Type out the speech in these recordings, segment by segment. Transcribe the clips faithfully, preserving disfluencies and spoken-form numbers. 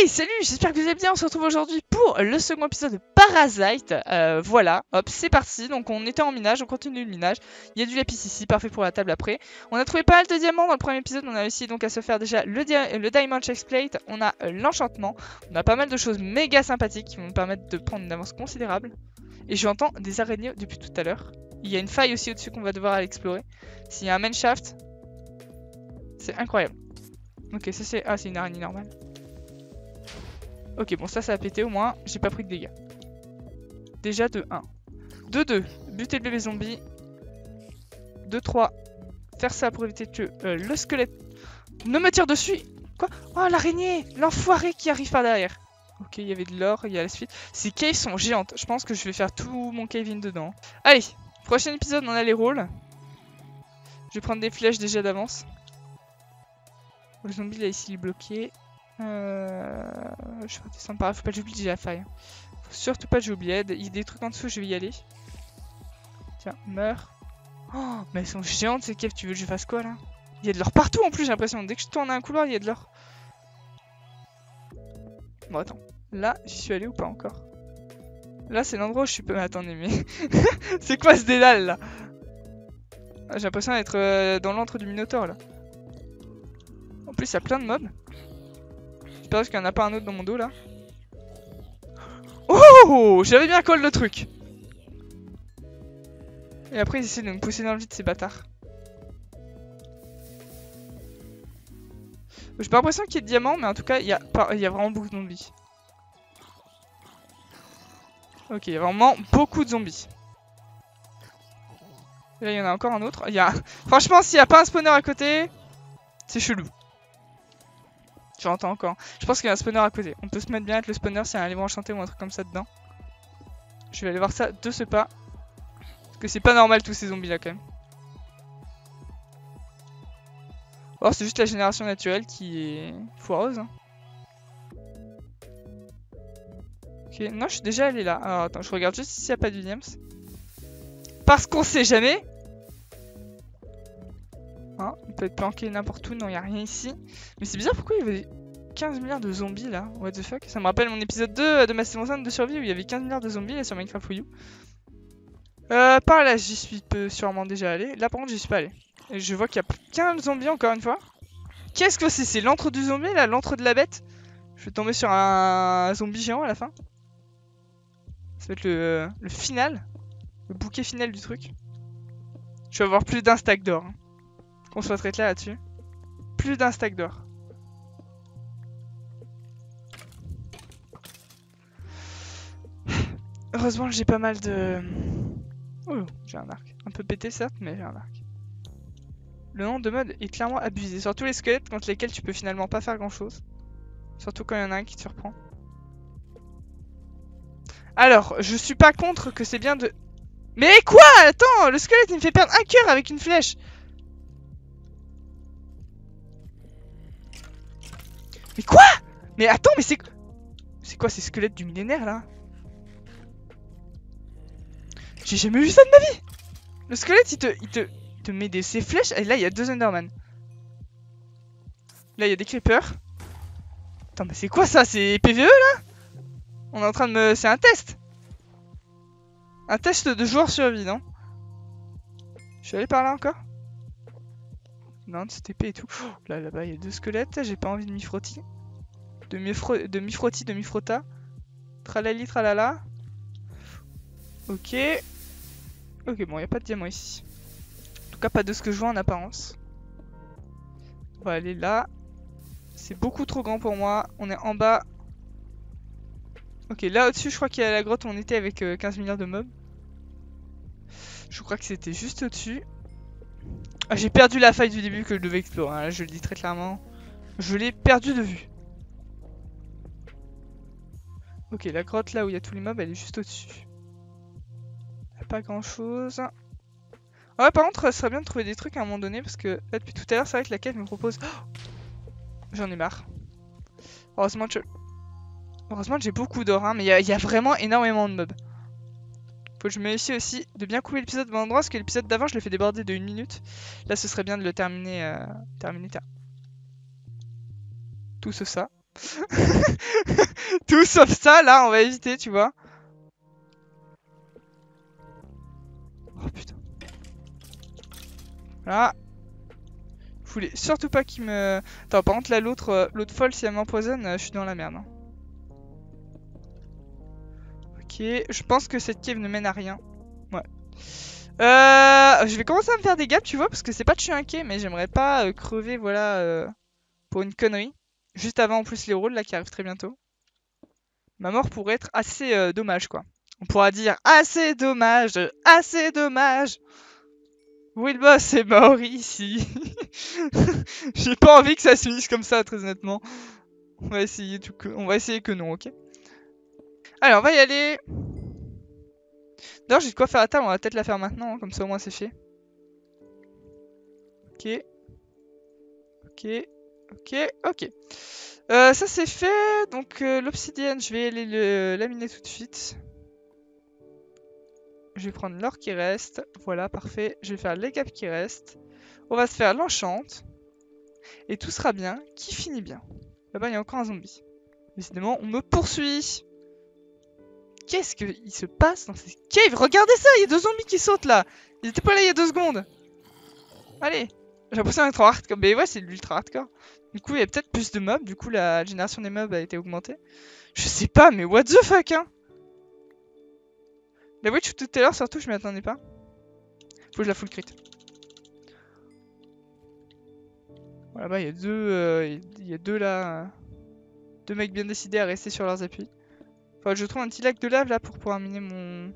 Hey, salut, j'espère que vous allez bien, on se retrouve aujourd'hui pour le second épisode de Parasite. euh, Voilà, hop, c'est parti, donc on était en minage, on continue le minage. Il y a du lapis ici, parfait pour la table après. On a trouvé pas mal de diamants dans le premier épisode, on a réussi donc à se faire déjà le, dia le diamond chestplate. On a euh, l'enchantement, on a pas mal de choses méga sympathiques qui vont nous permettre de prendre une avance considérable. Et j'entends des araignées depuis tout à l'heure. Il y a une faille aussi au-dessus qu'on va devoir aller explorer. S'il y a un main shaft, c'est incroyable. Ok, ça c'est... Ah, c'est une araignée normale. Ok, bon, ça, ça a pété au moins. J'ai pas pris de dégâts. Déjà de un. De deux, buter le bébé zombie. De trois, faire ça pour éviter que euh, le squelette ne me tire dessus. Quoi? Oh, l'araignée! L'enfoiré qui arrive par derrière. Ok, il y avait de l'or, il y a la suite. Ces caves sont géantes. Je pense que je vais faire tout mon cave-in dedans. Allez, prochain épisode, on a les rôles. Je vais prendre des flèches déjà d'avance. Le zombie, là, ici, il est bloqué. Euh... Je vais descendre par là, faut pas que j'oublie la faille. Faut surtout pas que j'oublie. Il y a des trucs en dessous, je vais y aller. Tiens, meurs. Oh, mais elles sont géantes ces caves, tu veux que je fasse quoi là? Il y a de l'or partout en plus, j'ai l'impression. Dès que je tourne à un couloir, il y a de l'or. Bon, attends. Là, j'y suis allé ou pas encore? Là, c'est l'endroit où je suis pas. Mais attendez, mais. C'est quoi ce dédale là? J'ai l'impression d'être euh, dans l'antre du Minotaure là. En plus, il y a plein de mobs. J'espère qu'il n'y en a pas un autre dans mon dos là. Oh, j'avais bien call le truc. Et après ils essaient de me pousser dans le vide, ces bâtards. J'ai pas l'impression qu'il y ait de diamants, mais en tout cas il y, pas... y a vraiment beaucoup de zombies. Ok, il y a vraiment beaucoup de zombies. Et là il y en a encore un autre. Y a... Franchement, s'il n'y a pas un spawner à côté, c'est chelou. J'entends encore. Je pense qu'il y a un spawner à côté. On peut se mettre bien avec le spawner s'il y a un livre enchanté ou un truc comme ça dedans. Je vais aller voir ça de ce pas. Parce que c'est pas normal tous ces zombies là quand même. Or c'est juste la génération naturelle qui est foireuse. Hein. Ok, non je suis déjà allé là. Alors attends, je regarde juste s'il n'y a pas de Williams. Parce qu'on sait jamais. Hein, on peut être planqué n'importe où, non, il n'y a rien ici. Mais c'est bizarre, pourquoi il y avait quinze milliards de zombies là? What the fuck? Ça me rappelle mon épisode deux de Mastermind de survie où il y avait quinze milliards de zombies là sur Minecraft Wii U. Euh, par là, j'y suis sûrement déjà allé. Là, par contre, j'y suis pas allé. Et je vois qu'il y a qu'un zombie encore une fois. Qu'est-ce que c'est? C'est l'antre du zombie là? L'antre de la bête? Je vais tomber sur un zombie géant à la fin. Ça va être le, le final. Le bouquet final du truc. Je vais avoir plus d'un stack d'or. Hein. Qu'on soit très clair là-dessus. Plus d'un stack d'or. Heureusement, j'ai pas mal de... Oh, j'ai un arc. Un peu pété, certes, mais j'ai un arc. Le nombre de modes est clairement abusé. Surtout les squelettes contre lesquels tu peux finalement pas faire grand-chose. Surtout quand il y en a un qui te surprend. Alors, je suis pas contre que c'est bien de... Mais quoi? Attends, le squelette, il me fait perdre un cœur avec une flèche. Mais quoi? Mais attends, mais c'est... C'est quoi ces squelettes du millénaire, là? J'ai jamais vu ça de ma vie. Le squelette, il te, il te, il te met des, ses flèches. Et là, il y a deux Enderman. Là, il y a des creepers. Attends, mais c'est quoi ça? C'est P V E, là? On est en train de me... C'est un test. Un test de joueur survie, non? Je suis allé par là, encore? Non, de T P et tout. Oh, là, là-bas, il y a deux squelettes. J'ai pas envie de m'y frotter. De m'y frotter, de m'y frotter, de m'y frotta. Tralali, tralala. Ok. Ok, bon, il n'y a pas de diamant ici. En tout cas, pas de ce que je vois en apparence. On va aller là. C'est beaucoup trop grand pour moi. On est en bas. Ok, là au-dessus, je crois qu'il y a la grotte où on était avec euh, quinze milliards de mobs. Je crois que c'était juste au-dessus. Ah, j'ai perdu la faille du début que je devais explorer, hein. Là, je le dis très clairement. Je l'ai perdu de vue. Ok, la grotte là où il y a tous les mobs, elle est juste au-dessus. Pas grand-chose. Ah ouais, par contre, ce serait bien de trouver des trucs à un moment donné, parce que là, depuis tout à l'heure, c'est vrai que la quête me propose... Oh, j'en ai marre. Heureusement que, je... Heureusement que j'ai beaucoup d'or, hein, mais il y, y a vraiment énormément de mobs. Faut que je me réussisse aussi de bien couper l'épisode de mon endroit, parce que l'épisode d'avant, je l'ai fait déborder de une minute. Là, ce serait bien de le terminer... Euh, terminer... Ter... Tout ce ça. Tout sauf ça, là, on va éviter, tu vois. Oh putain. Voilà. Vous voulez surtout pas qu'il me... Attends, par contre, là, l'autre l'autre folle, si elle m'empoisonne, je suis dans la merde. Hein. Ok, je pense que cette cave ne mène à rien. Ouais. Euh, je vais commencer à me faire des gaps, tu vois, parce que c'est pas de je suis inquiet, mais j'aimerais pas euh, crever, voilà, euh, pour une connerie. Juste avant, en plus, les rôles, là, qui arrivent très bientôt. Ma mort pourrait être assez euh, dommage, quoi. On pourra dire, assez dommage, assez dommage. Will Boss est mort ici. J'ai pas envie que ça se finisse comme ça, très honnêtement. On va essayer, tout que... On va essayer que non, ok. Allez, on va y aller. D'ailleurs, j'ai de quoi faire la table, on va peut-être la faire maintenant, hein, comme ça au moins c'est fait. Ok. Ok. Ok. Ok. Euh, ça c'est fait. Donc euh, l'obsidienne, je vais aller le laminer tout de suite. Je vais prendre l'or qui reste. Voilà, parfait. Je vais faire les gaps qui restent. On va se faire l'enchante. Et tout sera bien. Qui finit bien. Là-bas, il y a encore un zombie. Décidément, on me poursuit. Qu'est-ce qu'il se passe dans ces caves? Regardez ça, il y a deux zombies qui sautent là. Ils étaient pas là il y a deux secondes. Allez, j'ai l'impression d'être en hardcore. Mais ouais, c'est de l'ultra hardcore. Du coup, il y a peut-être plus de mobs. Du coup, la génération des mobs a été augmentée. Je sais pas, mais what the fuck, hein. La witch tout à l'heure, surtout, je m'y attendais pas. Faut que je la full crit. Voilà, bah il y a deux. Euh, il y a deux là. Euh, deux mecs bien décidés à rester sur leurs appuis. Enfin, je trouve un petit lac de lave là pour pouvoir miner mon...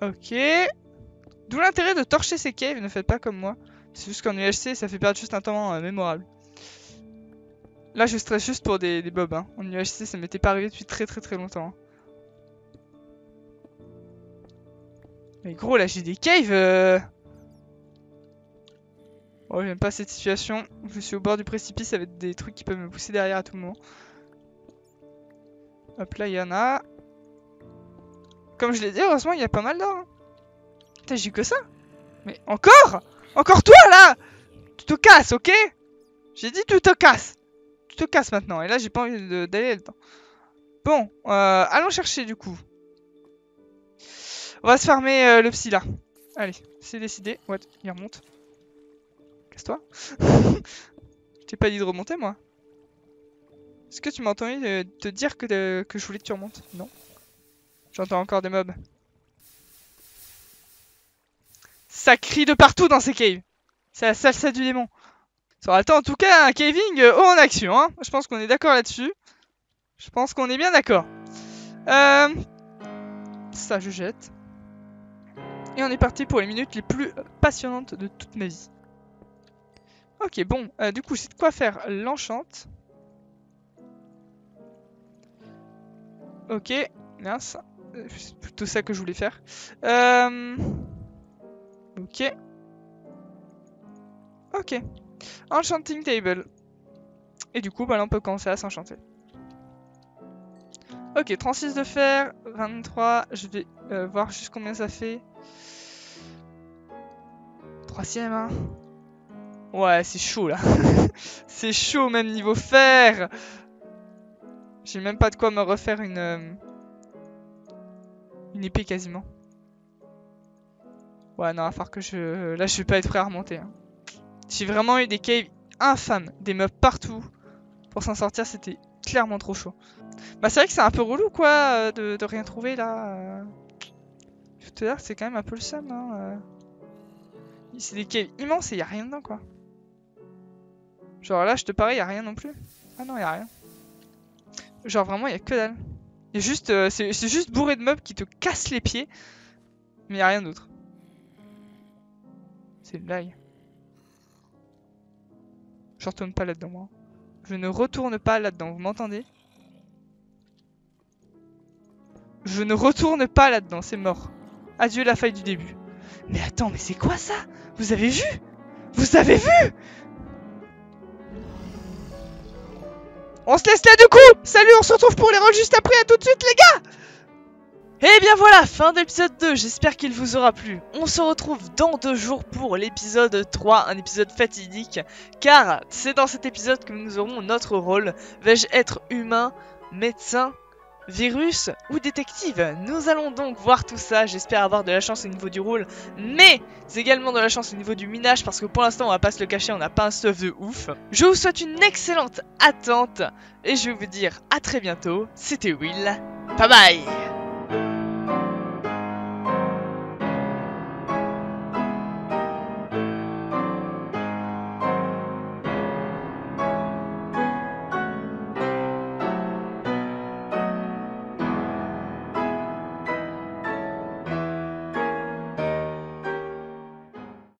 Ok. D'où l'intérêt de torcher ces caves, ne faites pas comme moi. C'est juste qu'en U H C, ça fait perdre juste un temps euh, mémorable. Là, je stresse juste pour des, des bobs. Hein. En U H C, ça m'était pas arrivé depuis très très très longtemps. Hein. Mais gros, là, j'ai des caves. Euh... Oh, j'aime pas cette situation. Je suis au bord du précipice avec des trucs qui peuvent me pousser derrière à tout moment. Hop là, il y en a. Comme je l'ai dit, heureusement, il y a pas mal d'or. Hein. Putain, j'ai eu que ça. Mais encore Encore toi, là. Tu te casses, ok. J'ai dit tu te casses. Tu te casses maintenant. Et là, j'ai pas envie d'aller là-dedans. Bon, euh, allons chercher, du coup. On va se farmer euh, le psy, là. Allez, c'est décidé. What? Il remonte. Casse-toi. Je t'ai pas dit de remonter, moi. Est-ce que tu m'as entendu euh, te dire que, euh, que je voulais que tu remontes? Non. J'entends encore des mobs. Ça crie de partout dans ces caves. C'est la salsa du démon. Ça aura le temps en tout cas un caving euh, haut en action. Hein. Je pense qu'on est d'accord là-dessus. Je pense qu'on est bien d'accord. Euh... Ça, je jette. Et on est parti pour les minutes les plus passionnantes de toute ma vie. Ok, bon. Euh, du coup, c'est de quoi faire l'enchante. Ok, mince, c'est plutôt ça que je voulais faire. Euh... Ok. Ok. Enchanting table. Et du coup, bah là, on peut commencer à s'enchanter. Ok, trente-six de fer, vingt-trois, je vais euh, voir juste combien ça fait. Troisième, hein. Ouais, c'est chaud, là. C'est chaud, même niveau fer. J'ai même pas de quoi me refaire une euh, une épée quasiment. Ouais non, à part que je... Là je vais pas être prêt à remonter. Hein. J'ai vraiment eu des caves infâmes, des mobs partout. Pour s'en sortir c'était clairement trop chaud. Bah c'est vrai que c'est un peu relou quoi de, de rien trouver là. Je te dis c'est quand même un peu le seum. Hein. C'est des caves immenses et y a rien dedans quoi. Genre là je te parie y a rien non plus. Ah non y a rien. Genre vraiment, il n'y a que dalle. Il y a juste, euh, c'est juste bourré de mobs qui te cassent les pieds. Mais il n'y a rien d'autre. C'est une blague. Je retourne pas là-dedans, moi. Je ne retourne pas là-dedans, vous m'entendez? Je ne retourne pas là-dedans, c'est mort. Adieu la faille du début. Mais attends, mais c'est quoi ça? Vous avez vu? Vous avez vu? On se laisse là du coup. Salut, on se retrouve pour les rôles juste après. À tout de suite les gars. Et bien voilà, fin de l'épisode deux, j'espère qu'il vous aura plu. On se retrouve dans deux jours pour l'épisode trois, un épisode fatidique, car c'est dans cet épisode que nous aurons notre rôle. Vais-je être humain, médecin, virus ou détective? Nous allons donc voir tout ça, j'espère avoir de la chance au niveau du rôle, mais également de la chance au niveau du minage, parce que pour l'instant on va pas se le cacher, on n'a pas un stuff de ouf. Je vous souhaite une excellente attente, et je vais vous dire à très bientôt, c'était Will, bye bye.